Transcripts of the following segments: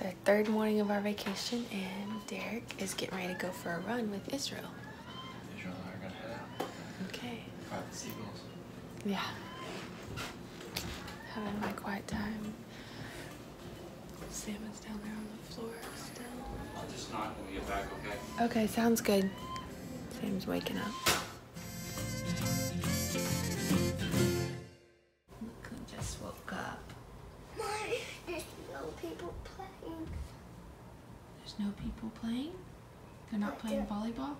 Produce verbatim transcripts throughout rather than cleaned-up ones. It's our third morning of our vacation, and Derek is getting ready to go for a run with Israel. Israel and I are gonna head out. Okay. Find the seagulls. Yeah. Having my quiet time. Sam is down there on the floor still. I'll just knock when we get back, okay? Okay, sounds good. Sam's waking up. No people playing? They're not playing volleyball?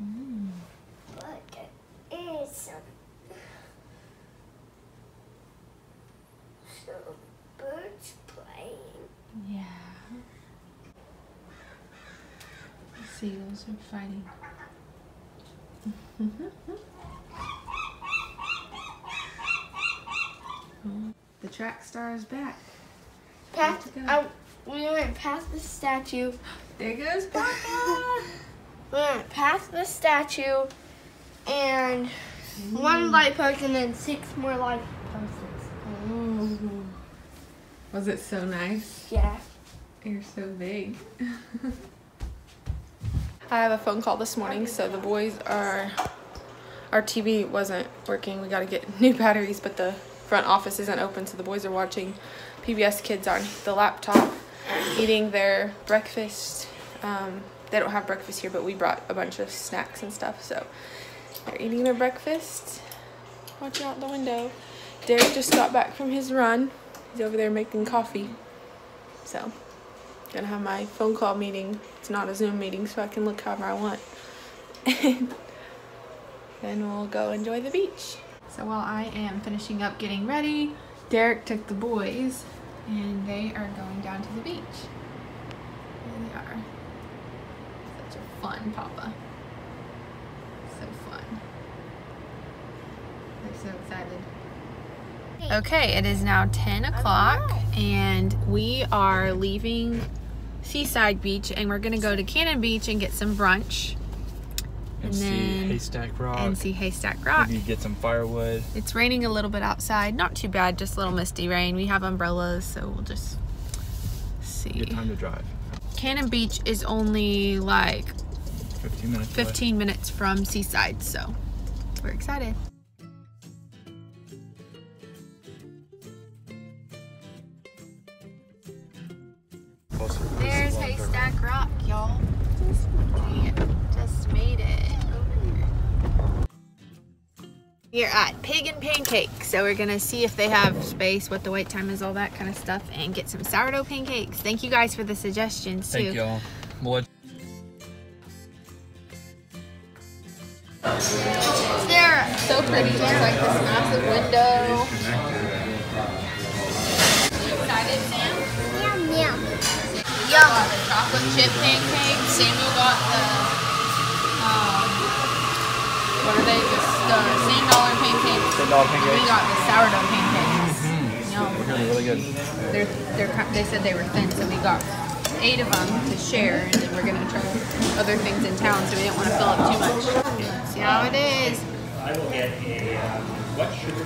Mm. But there is some, some birds playing. Yeah. The seagulls are fighting. Oh, the track star is back. Back to go. We went past the statue. There goes Papa! We went past the statue and ooh, one light post and then six more light posts. Ooh. Was it so nice? Yeah. You're so big. I have a phone call this morning, so the boys are... Our T V wasn't working. We got to get new batteries, but the front office isn't open, so the boys are watching P B S Kids on the laptop, eating their breakfast. Um, they don't have breakfast here, but we brought a bunch of snacks and stuff, so they're eating their breakfast, watching out the window. Derek just got back from his run. He's over there making coffee. So, gonna have my phone call meeting. It's not a Zoom meeting, so I can look however I want. And then we'll go enjoy the beach. So while I am finishing up getting ready, Derek took the boys, and they are going down to the beach. There they are. Such a fun Papa. So fun. They're so excited. Okay, it is now ten o'clock, and we are leaving Seaside Beach, and we're going to go to Cannon Beach and get some brunch. And, and see Haystack Rock. And see Haystack Rock. Maybe get some firewood. It's raining a little bit outside. Not too bad, just a little misty rain. We have umbrellas, so we'll just see. Good time to drive. Cannon Beach is only like fifteen minutes, fifteen minutes from Seaside, so we're excited. There's Haystack Rock, y'all. Just made it over here. We're at Pig and Pancake, so we're gonna see if they have space, what the wait time is, all that kind of stuff, and get some sourdough pancakes. Thank you guys for the suggestions too. Thank y'all. They're so pretty. There's like this massive window. You excited, Sam? Yum yum. Yum. The chocolate chip pancake. Samuel got the. What are they? Just the sand dollar pancakes. sand dollar pancakes. We got the sourdough pancakes. Mm-hmm. Yum. They're really good. They're, they're, they said they were thin, so we got eight of them to share, and then we're going to try other things in town, so we didn't want to fill up too much. See how it is. I will get a, what sugar?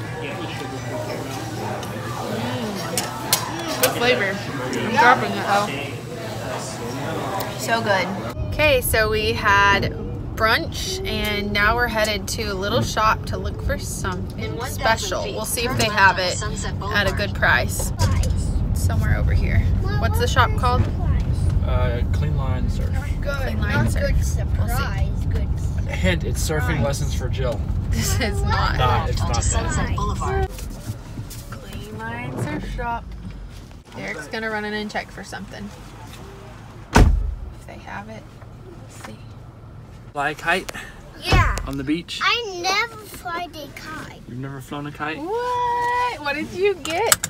Good flavor. I'm dropping it, though. So good. Okay, so we had brunch, and now we're headed to a little shop to look for something special. We'll see if they have it at a good price. It's somewhere over here. What's the shop called? Uh, Clean Line Surf. Good. Clean Line Surf. Good surprise. We'll see. Hint, it's surfing lessons for Jill. This is not. Nah, it's not that. Clean Line Surf Shop. Derek's gonna run in and check for something. If they have it, let's see. Fly a kite? Yeah. On the beach? I never fly a kite. You've never flown a kite? What? What did you get?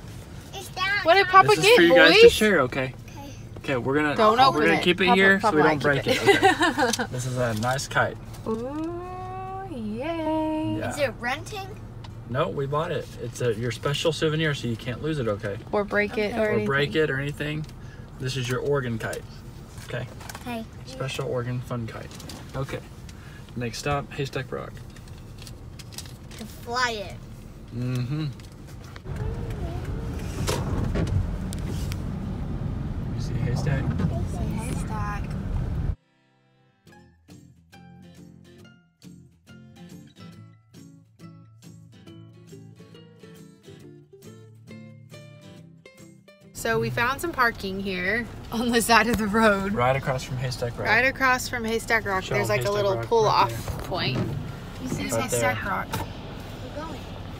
Is that what did Papa get, boys? This is for you guys to share, okay? Okay. Okay, we're gonna don't open we're gonna it. keep it Papa, here Papa, so we don't break it. it. Okay. This is a nice kite. Ooh, yay! Yeah. Is it renting? No, we bought it. It's a your special souvenir, so you can't lose it, okay? Or break okay. it, or, or anything. break it, or anything. This is your Oregon kite. Okay. Hey. Special Oregon fun kite. Okay, next stop, Haystack Rock. To fly it. Mm-hmm. Haystack. Haystack. So we found some parking here on the side of the road. Right across from Haystack Rock. Right across from Haystack Rock. Show There's like Haystack a little pull-off right point. You see right Haystack there. Rock.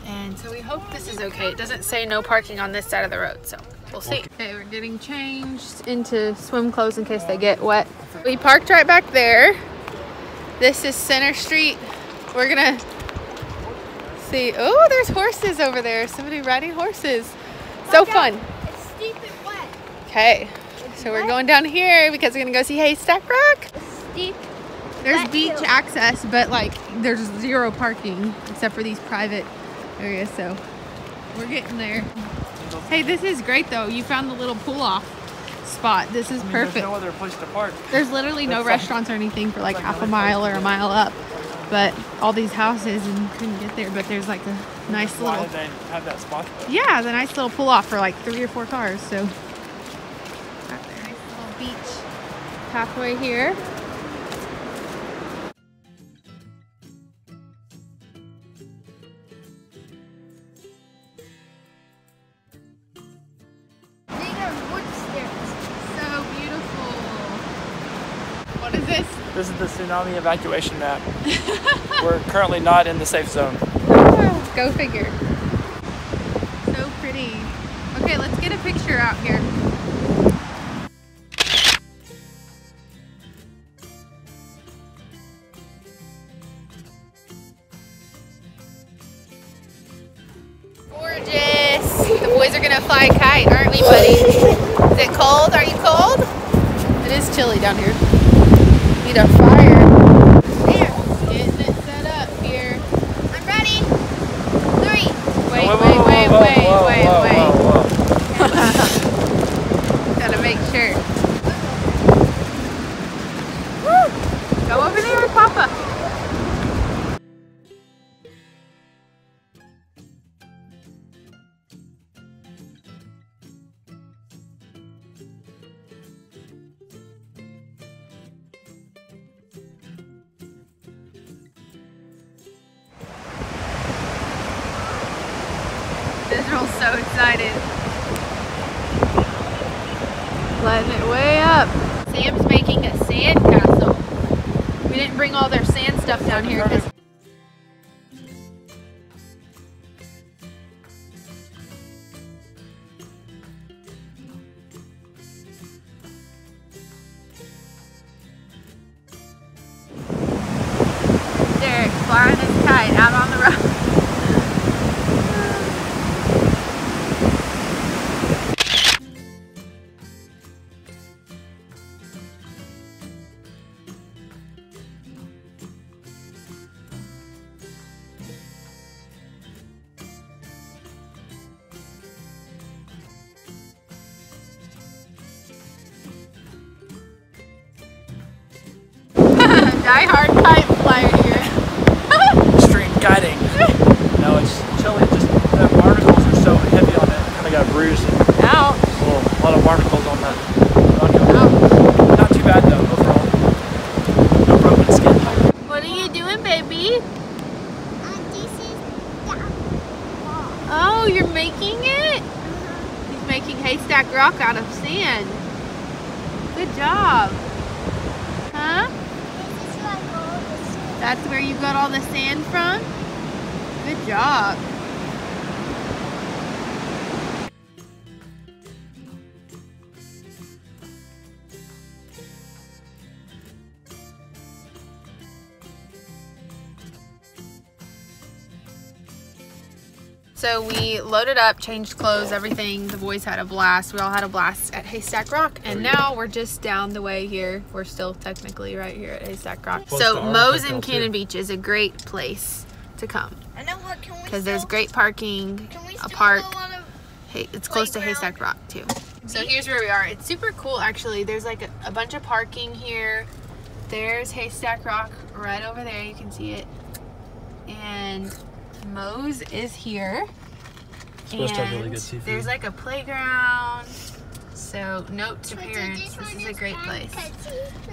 And so we hope this is okay. It doesn't say no parking on this side of the road, so we'll see. Okay, we're getting changed into swim clothes in case they get wet. We parked right back there. This is Center Street. We're gonna see. Oh, there's horses over there. Somebody riding horses. So fun. It's steep and wet. Okay, so we're going down here because we're gonna go see Haystack Rock. It's steep. There's beach access, but like there's zero parking except for these private area, so we're getting there. Hey, this is great though. You found the little pull-off spot. This is I mean, perfect. There's no other place to park. There's literally That's no like, restaurants or anything for like, like half a mile or a mile up, but all these houses and couldn't get there, but there's like a nice little... Why did they have that spot though? Yeah, the nice little pull-off for like three or four cars, so... Got there. Nice little beach pathway here. This is the tsunami evacuation map. We're currently not in the safe zone. Oh, go figure. So pretty. Okay, let's get a picture out here. Gorgeous. The boys are gonna fly a kite, aren't we, buddy? Is it cold? Are you cold? It is chilly down here. Need a fire. There. Getting it set up here. I'm ready. Three. Wait, whoa, wait, whoa, wait, whoa, wait, whoa, wait, whoa, wait. Whoa, whoa. Gotta make sure. Woo! Go over there with Papa. Israel's so excited. Letting it way up. Sam's making a sand castle. We didn't bring all their sand stuff down here because Derek flying his kite out on the road. Die hard kite flyer here. Extreme guiding. No, it's chilly. Just the barnacles are so heavy on it. Kind of got bruised. Ow. Well, a lot of barnacles on that. Ow. Not too bad though overall. No broken skin. What are you doing, baby? Uh, this is the rock. Oh, you're making it. Uh-huh. He's making Haystack Rock out of sand. Good job. Huh? That's where you got all the sand from? Good job. So we loaded up, changed clothes, everything. The boys had a blast. We all had a blast at Haystack Rock. And now we're just down the way here. We're still technically right here at Haystack Rock. So Mo's in Cannon Beach is a great place to come. I know what can we Because there's great parking, a park. Hey, it's close to Haystack Rock too. So here's where we are. It's super cool actually. There's like a, a bunch of parking here. There's Haystack Rock right over there. You can see it. And Mo's is here. It's and to have really good seafood. There's like a playground. So So note to parents, this is a great place.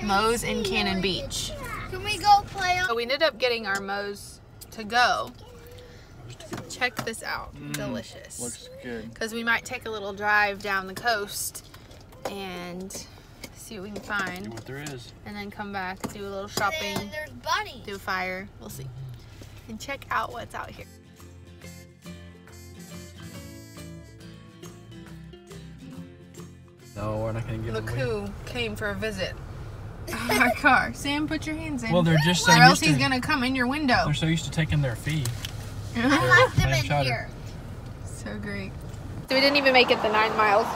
Mo's in Cannon Beach. Can we go play? So we ended up getting our Mo's to go. Check this out, mm, delicious. Looks good. Because we might take a little drive down the coast and see what we can find. What there is. And then come back, do a little shopping. And there's bunnies. Do a fire. We'll see. And check out what's out here. No, we're not going to give them away. Look who came for a visit. Oh, my car. Sam, put your hands in. Well, they're just so or else he's going to come in your window. They're so used to taking their fee. I left them in here. So great. So we didn't even make it the nine miles.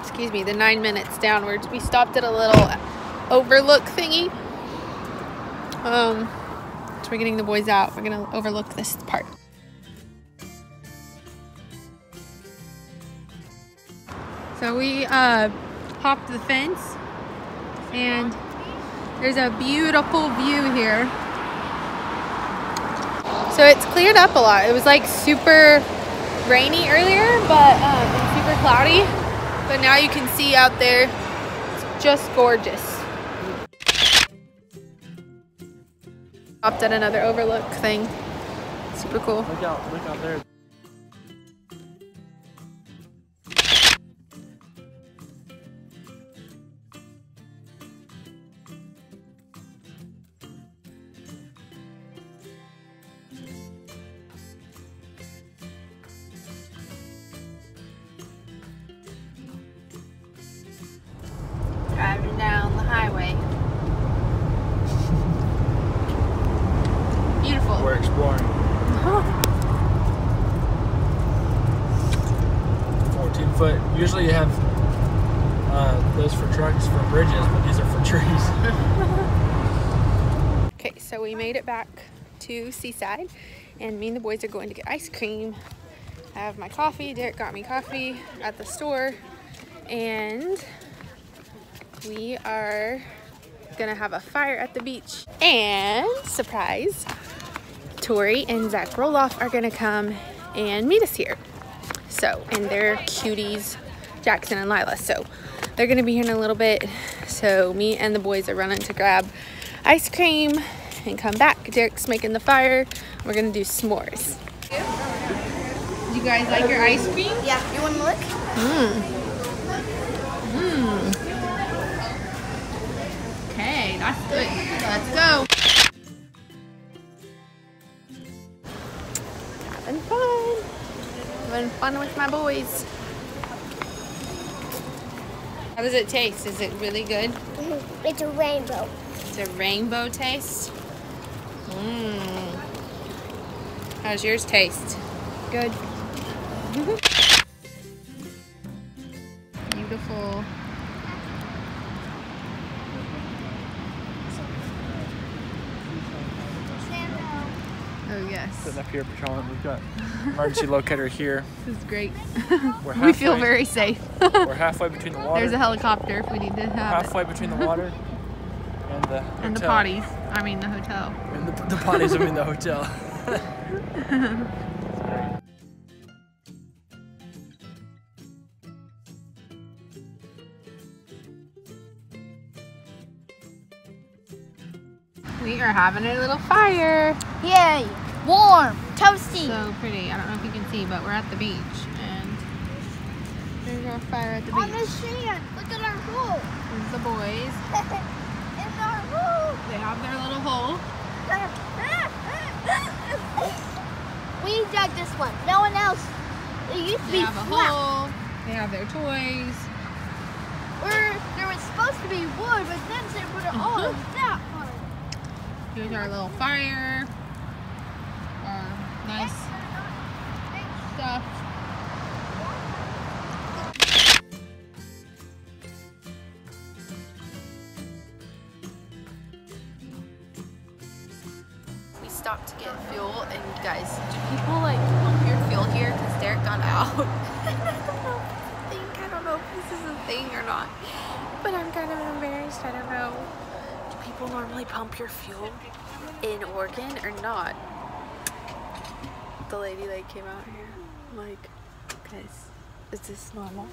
Excuse me, the nine minutes downwards. We stopped at a little overlook thingy. Um, so we're getting the boys out. We're going to overlook this part. So we uh, hopped the fence, and there's a beautiful view here. So it's cleared up a lot. It was like super rainy earlier, but um, and super cloudy. But now you can see out there, it's just gorgeous. Hopped at another overlook thing. Super cool. Look out! Look out there. Driving down the highway. Beautiful. We're exploring. Uh-huh. fourteen foot. Usually you have uh, those for trucks for bridges, but these are for trees. Okay, so we made it back to Seaside, and me and the boys are going to get ice cream. I have my coffee. Derek got me coffee at the store, and we are gonna have a fire at the beach. And surprise, Tori and Zach Roloff are gonna come and meet us here. So, and they're cuties, Jackson and Lilah. So they're gonna be here in a little bit. So me and the boys are running to grab ice cream and come back. Derek's making the fire. We're gonna do s'mores. You guys like your ice cream? Yeah, you wanna look? Mmm. Mmm. Hey, that's good. Let's go. Having fun. Having fun with my boys. How does it taste? Is it really good? It's a rainbow. It's a rainbow taste? Mmm. How's yours taste? Good. Beautiful. Oh, yes. Sitting up here patrolling. We've got emergency locator here. This is great. We're halfway, we feel very safe. We're halfway between the water. There's a helicopter if we need to have We're halfway it. between the water and the hotel. And the potties. I mean the hotel. And the, the potties, I mean the hotel. We are having a little fire. Yay! Warm, toasty. So pretty. I don't know if you can see, but we're at the beach, and there's our fire at the beach. On the sand. Look at our hole. This is the boys. It's our hole. They have their little hole. We dug this one. No one else. It used to be flat. They have a hole. They have their toys. Or there was supposed to be wood, but then they put it all in that one. Here's our little fire. Nice stuff. We stopped to get fuel, and guys, do people like pump your fuel here? Because Derek got out. I think I don't know if this is a thing or not, but I'm kind of embarrassed. I don't know. Do people normally pump your fuel in Oregon or not? The lady like came out here, I'm like, guys, is this normal?